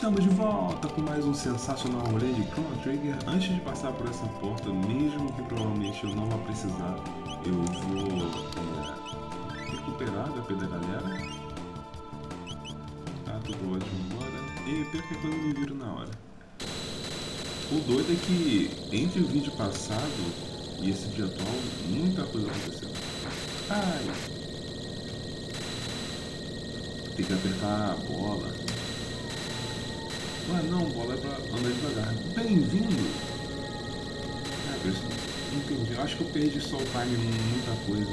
Estamos de volta com mais um sensacional rolê de Chrono Trigger. Antes de passar por essa porta, mesmo que provavelmente eu não vá precisar, eu vou recuperar a HP da galera. Tá, tudo ótimo agora. E pior que quando eu me viro na hora. O doido é que entre o vídeo passado e esse vídeo atual, muita coisa aconteceu. Ai! Tem que apertar a bola. Ah não, bola é pra andar devagar. Bem-vindo! Ah, eu não entendi. Eu acho que eu perdi só o time muita coisa.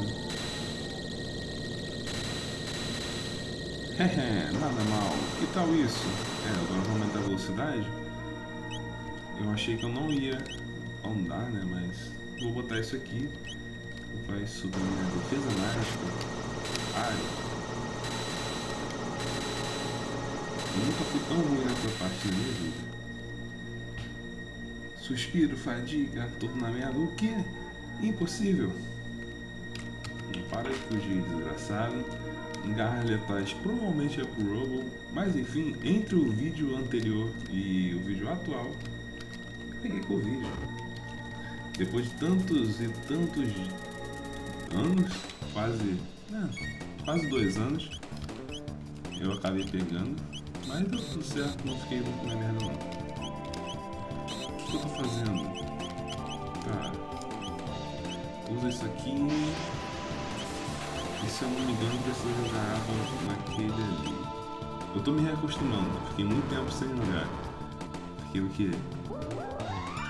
Hehe, nada mal. Que tal isso? É, agora eu vou aumentar a velocidade. Eu achei que eu não ia andar, né? Mas vou botar isso aqui. Vai subir minha defesa mágica. Ai. Eu nunca fui tão ruim nessa parte da minha vida. Suspiro, fadiga, tudo na merda. O que? Impossível. Não para de fugir, desgraçado. Garras letais provavelmente é pro Robo. Mas enfim, entre o vídeo anterior e o vídeo atual, peguei Covid. Depois de tantos e tantos anos, quase 2 anos, eu acabei pegando. Mas deu tudo certo, não fiquei muito na merda não. O que eu tô fazendo? Tá. Usa isso aqui. E se eu não me engano, precisa jogar água naquele ali. Eu tô me reacostumando, fiquei muito tempo sem jogar. Fiquei o quê?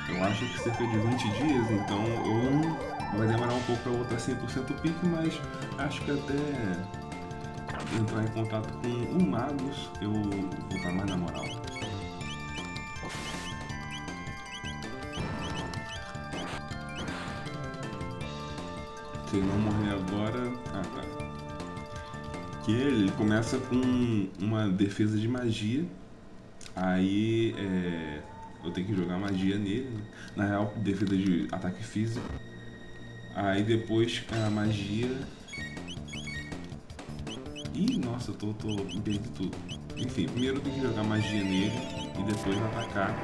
Eu acho que cerca de 20 dias, então eu... vai demorar um pouco pra voltar 100% o pique, mas acho que até... entrar em contato com o Magus, eu vou estar mais na moral. Se ele não morrer agora... ah, tá. Que ele começa com uma defesa de magia. Aí eu tenho que jogar magia nele, né? Na real, defesa de ataque físico. Aí depois a magia... ih, nossa, eu tô perdendo tudo. Enfim, primeiro eu tenho que jogar magia nele e depois atacar.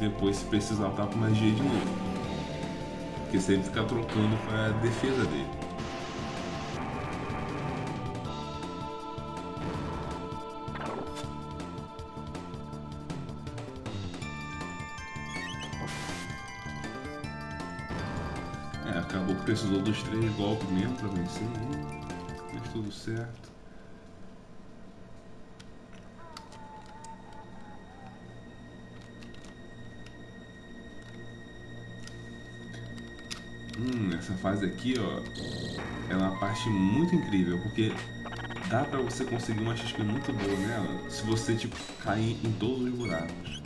Depois, se precisar, eu taco magia de novo. Porque sempre fica trocando pra defesa dele. É, acabou que precisou dos 3 golpes mesmo pra vencer ele. Tudo certo. Essa fase aqui, ó, é uma parte muito incrível, porque dá pra você conseguir uma XP muito boa nela, se você, tipo, cair em todos os buracos.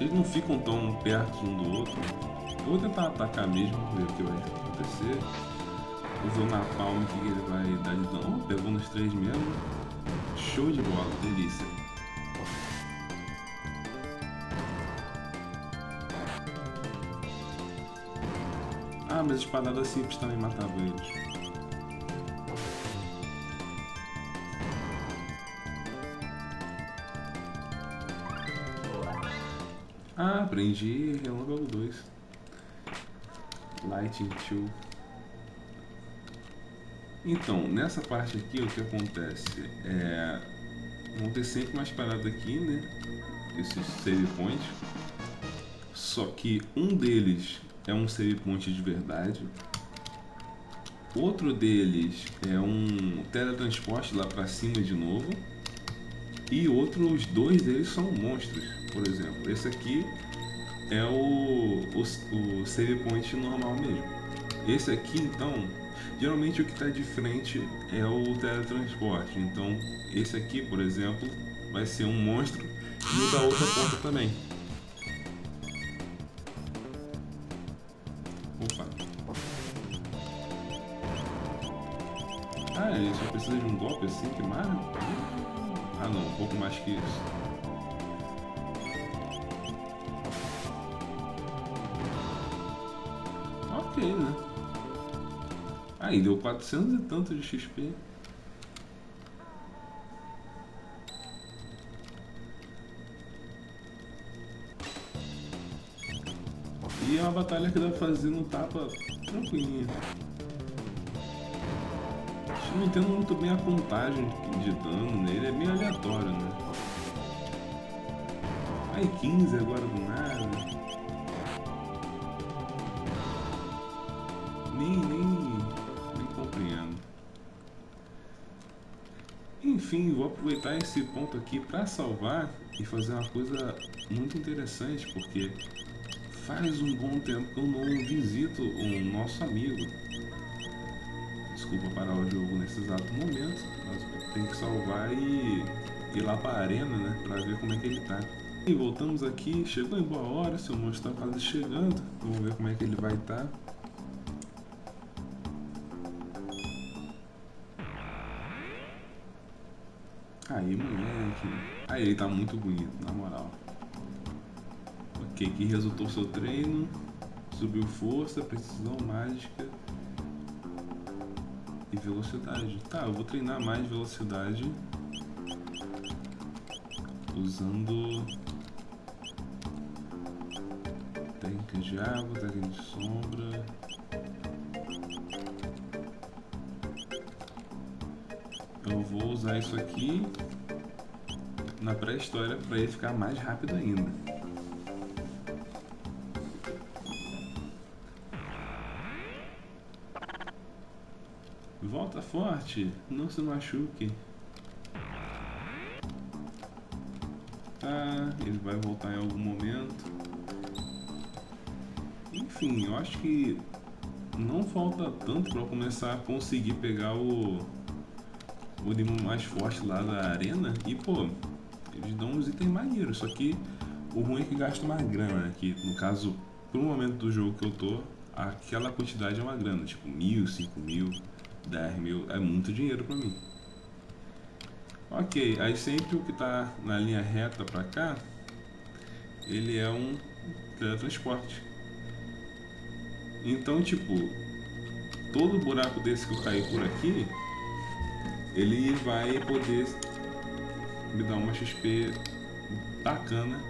Eles não ficam tão perto um do outro. Eu vou tentar atacar mesmo, ver o que vai acontecer. Usou na palma que ele vai dar de dano. Pegou nos 3 mesmo. Show de bola, delícia. Ah, mas espadada simples também matava eles. Ah, aprendi Relâmpago 2. Lightning 2. Então, nessa parte aqui, o que acontece é... vão ter sempre umas paradas aqui, né? Esses save points. Só que um deles é um save point de verdade. Outro deles é um teletransporte lá pra cima de novo. E outros 2 deles são monstros, por exemplo. Esse aqui é o save point normal mesmo. Esse aqui, então, geralmente o que está de frente é o teletransporte. Então, esse aqui, por exemplo, vai ser um monstro e o da outra ponta também. Opa! Ah, ele só precisa de um golpe assim, que maravilha! Ah não, um pouco mais que isso. XP, né? Aí deu 400 e tanto de XP. E é uma batalha que dá pra fazer no tapa tranquilinha. Acho que não tendo muito bem a contagem de dano nele, é meio aleatório, né? Aí 15 agora do nada. Nem compreendo. Enfim, vou aproveitar esse ponto aqui para salvar e fazer uma coisa muito interessante, porque faz um bom tempo que eu não visito o nosso amigo. Desculpa parar o jogo nesse exato momento, mas tem que salvar e ir lá para a arena, né, para ver como é que ele tá. E voltamos aqui, chegou em boa hora, seu monstro está quase chegando, vamos ver como é que ele vai estar. Aí, moleque. Aí, ele tá muito bonito, na moral. Ok, aqui resultou seu treino. Subiu força, precisão, mágica e velocidade. Tá, eu vou treinar mais velocidade usando técnica de água, técnica de sombra. Eu vou usar isso aqui na pré-história para ele ficar mais rápido ainda. Volta forte, não se machuque. Tá, ele vai voltar em algum momento. Enfim, eu acho que não falta tanto para começar a conseguir pegar o demônio mais forte lá da arena e, pô, eles dão uns itens maneiros, só que o ruim é que gasta uma grana, né? Que no caso, pro momento do jogo que eu tô, aquela quantidade é uma grana, tipo 1000, 5000, 10000, é muito dinheiro pra mim. Ok, aí sempre o que tá na linha reta pra cá, ele é um teletransporte. Então, tipo, todo buraco desse que eu caí por aqui, ele vai poder me dar uma XP bacana.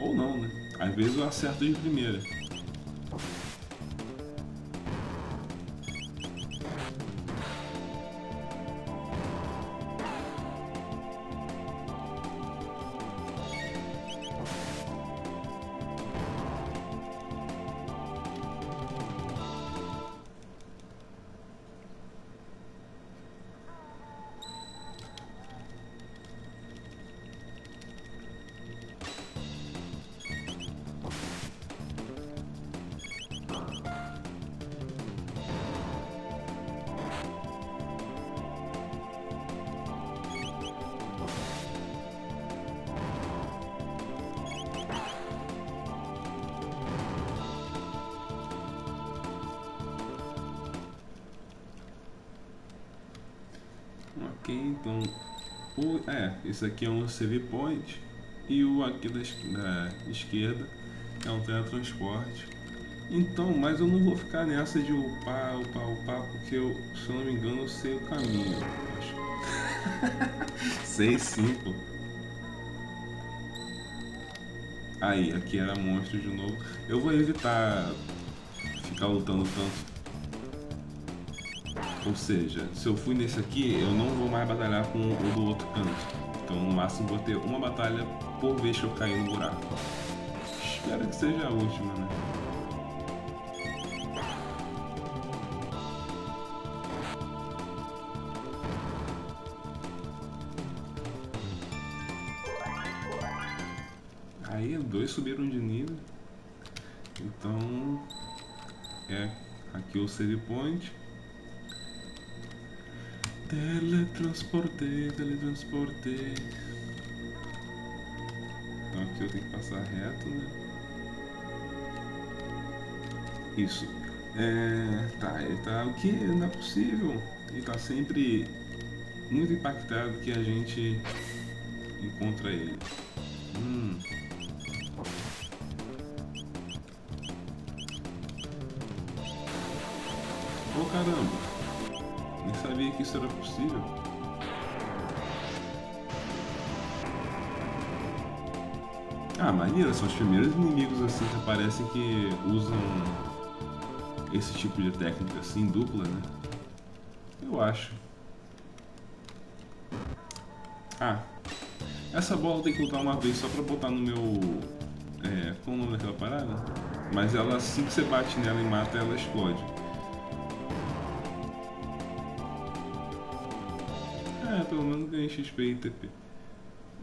Ou não, né? Às vezes eu acerto de primeira. Então, esse aqui é um CV Point e o aqui da esquerda é um teletransporte. Então, mas eu não vou ficar nessa de upar, porque eu, se eu não me engano, eu sei o caminho, eu acho. Sei sim, pô. Aí, aqui era monstro de novo. Eu vou evitar ficar lutando tanto. Ou seja, se eu fui nesse aqui, eu não vou mais batalhar com o do outro canto. Então no máximo vou ter uma batalha por vez que eu cair no buraco. Espero que seja a última, né? Aí dois subiram de nível. Então aqui o save point. Teletransportei. Então aqui eu tenho que passar reto, né? Isso. Tá, ele tá... O que? Não é possível. Ele tá sempre muito impactado que a gente encontra ele. caramba! Nem sabia que isso era possível. Ah, maneiro, são os primeiros inimigos assim que aparecem que usam esse tipo de técnica assim, dupla, né? Eu acho. Ah, essa bola tem que lutar uma vez só pra botar no meu... qual o nome daquela parada? Mas ela, assim que você bate nela e mata, ela explode. Ah, pelo menos ganhei XP e TP.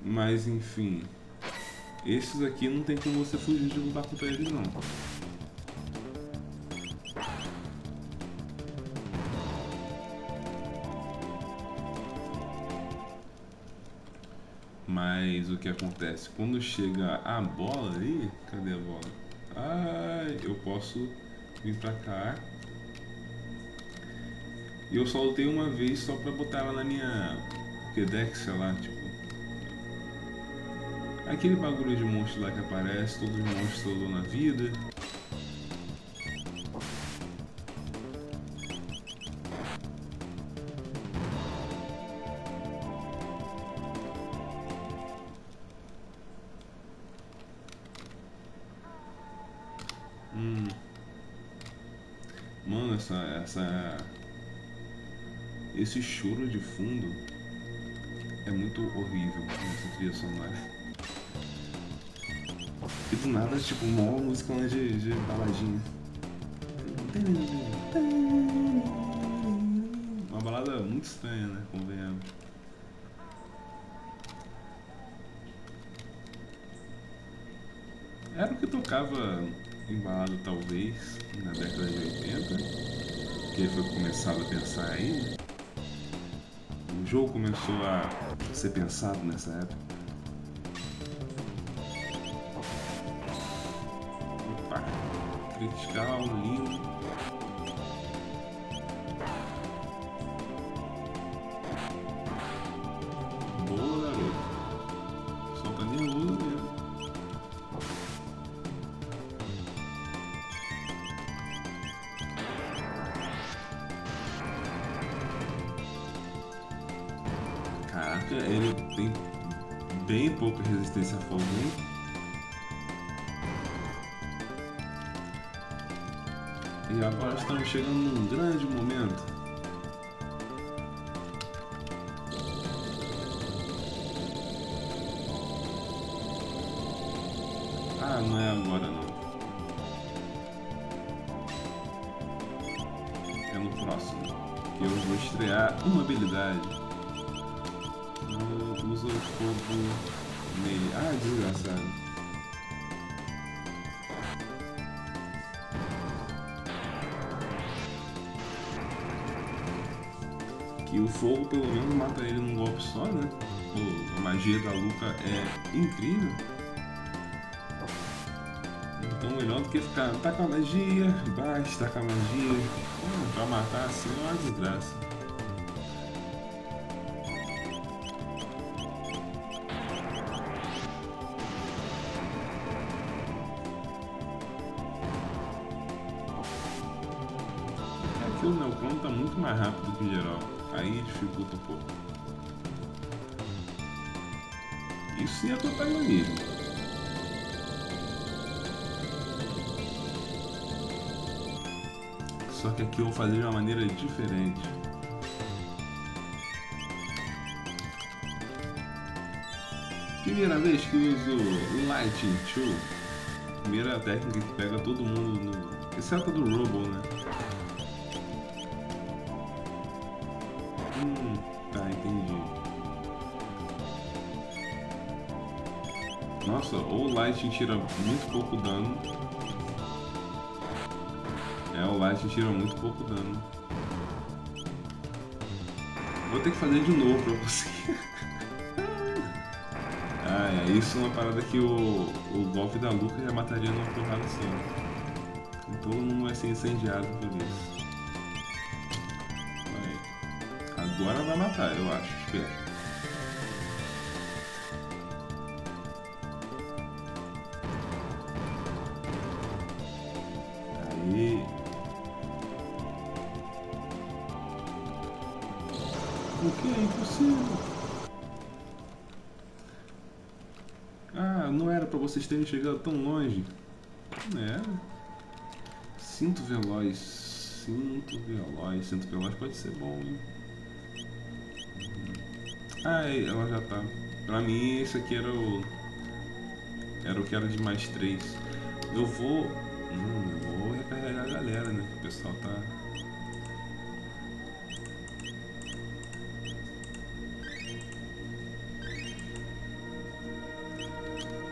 Mas enfim... esses aqui não tem como você fugir de lutar contra eles não. Mas o que acontece? Quando chega a bola ali... cadê a bola? Ah, eu posso vir pra cá. E eu só lutei uma vez só pra botar ela na minha... Pokédex, sei lá, tipo... aquele bagulho de monstro lá que aparece, todos os monstros que eu dou na vida. Mano, esse choro de fundo é muito horrível nessa trilha sonora. E do nada, tipo, mó música de baladinha. Uma balada muito estranha, né? Convenhamos. Era o que tocava em balada, talvez, na década de 80. Que foi começado a pensar aí. O jogo começou a ser pensado nessa época. Criticar o lindo. Boa, garoto. Só tá nervoso mesmo. Caraca, ele tem bem pouca resistência a fogo. E agora estamos chegando num grande momento. Ah, não é agora não. É no próximo. Que eu vou estrear uma habilidade. Eu uso o fogo nele. Ah, desgraçado. E o fogo pelo menos mata ele num golpe só, né? Pô, a magia da Luca é incrível. Então melhor do que ficar, taca a magia, bate, taca a magia. Pra matar assim é uma desgraça. Aqui o meu clone tá muito mais rápido que em geral. Aí dificulta um pouco. Isso sim é protagonismo. Só que aqui eu vou fazer de uma maneira diferente. Primeira vez que eu uso Lightning 2. Primeira técnica que pega todo mundo no... exceto do Robo, né? Tá, entendi. Nossa, ou o Light tira muito pouco dano. O Light tira muito pouco dano. Vou ter que fazer de novo pra conseguir. Ah, é, isso é uma parada que o golpe da Luca já mataria numa porrada só. Então não vai ser incendiado por isso. Agora vai matar, eu acho. Espera. Aí. O que é impossível? Ah, não era pra vocês terem chegado tão longe. Não era. Cinto veloz. Cinto veloz. Cinto veloz pode ser bom, hein? Ah, ela já tá. Pra mim, esse aqui era o... Era o que era de mais 3. Eu vou... vou recarregar a galera, né? Que o pessoal tá...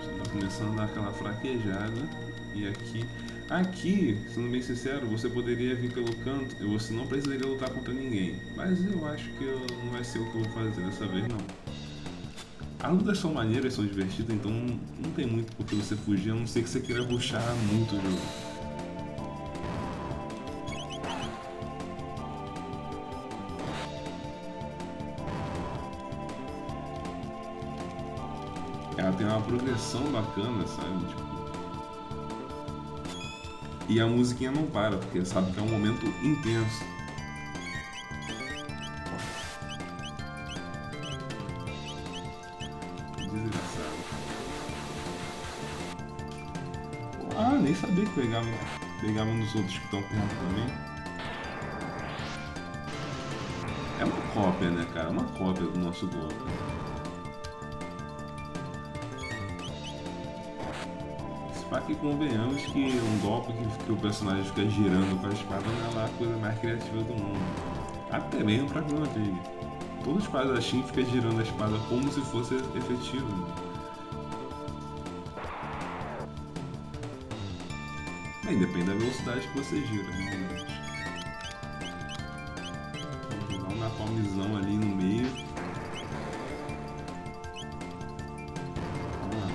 Tá começando a dar aquela fraquejada. E aqui... Aqui, sendo bem sincero, você poderia vir pelo canto. Você não precisaria lutar contra ninguém. Mas eu acho que não vai ser o que eu vou fazer dessa vez, não. As lutas são maneiras, são divertidas, então não tem muito porque você fugir, a não ser que você queira rushar muito o jogo. Ela tem uma progressão bacana, sabe? Tipo... E a musiquinha não para, porque sabe que é um momento intenso. Ah, nem sabia que pegava um dos outros que estão perto também. É uma cópia, né, cara? É uma cópia do nosso bloco. Se pá que convenhamos que um golpe que o personagem fica girando com a espada não é lá a coisa mais criativa do mundo. Até mesmo pra Chrono Trigger. Todos os espadachins ficam girando a espada como se fosse efetivo, né? Aí depende da velocidade que você gira, realmente. Vou jogar um napalmzão ali no meio. Ah,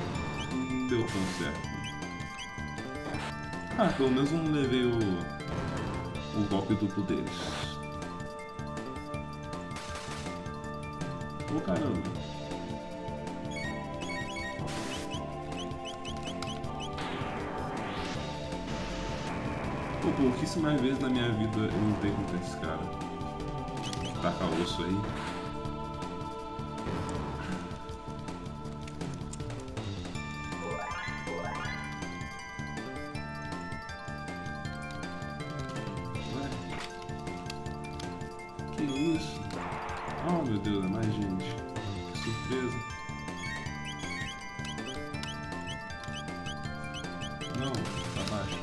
não deu tão certo. Ah, pelo menos eu não levei o golpe duplo deles. Ô caramba! Pouquíssimas vezes na minha vida eu lutei contra esse cara. Taca osso aí. Ué? Que isso? Oh meu Deus, é mais gente. Que surpresa. Não, tá baixo.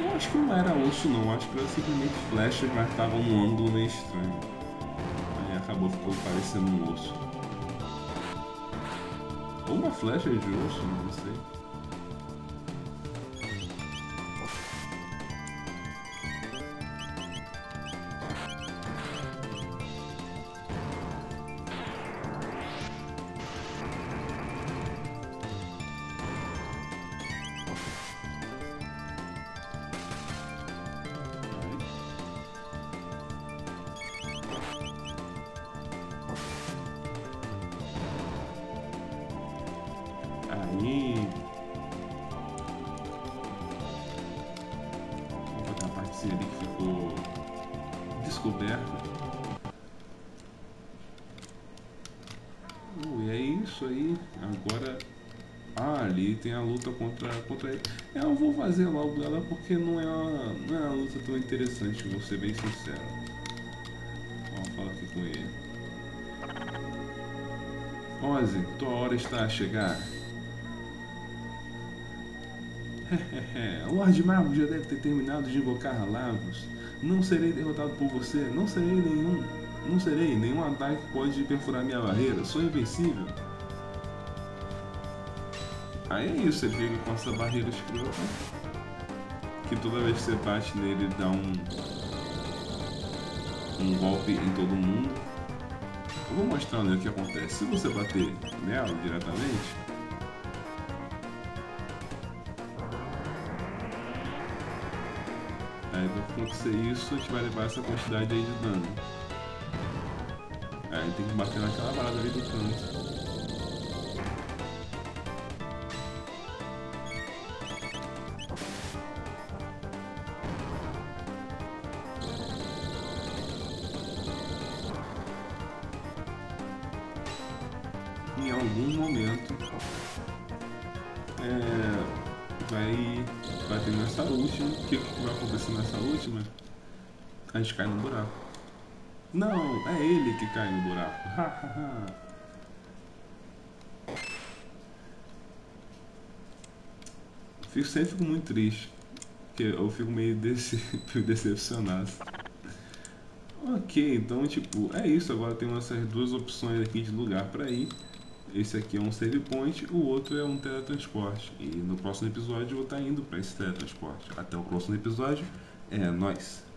Eu acho que não era osso não, acho que era simplesmente flechas, mas estavam num ângulo meio estranho. Aí acabou ficando parecendo um osso. Ou uma flecha de osso, não sei. Aí... Vou botar a partezinha ali que ficou descoberta. E é isso aí. Agora... Ah, ali tem a luta contra ele. Eu vou fazer logo ela porque não é uma luta tão interessante, vou ser bem sincero. Vamos falar aqui com ele. Ozzy, tua hora está a chegar. Lorde Mago já deve ter terminado de invocar Lavos. Não serei derrotado por você. Não serei nenhum ataque pode perfurar minha barreira. Sou invencível. Aí é isso, você briga com essa barreira escrota. Que toda vez que você bate nele dá um golpe em todo mundo. Eu vou mostrar, né, o que acontece. Se você bater nela diretamente, aí vai acontecer isso, a gente vai levar essa quantidade aí de dano. Aí tem que bater naquela parada ali do canto. algum momento vai ter nessa última. O que vai acontecer nessa última? A gente cai no buraco. Não, é ele que cai no buraco. Eu sempre fico muito triste, porque eu fico meio decepcionado. Ok, então tipo, é isso. Agora tem essas duas opções aqui de lugar para ir. Esse aqui é um save point, o outro é um teletransporte. E no próximo episódio eu vou estar indo para esse teletransporte. Até o próximo episódio, é nóis!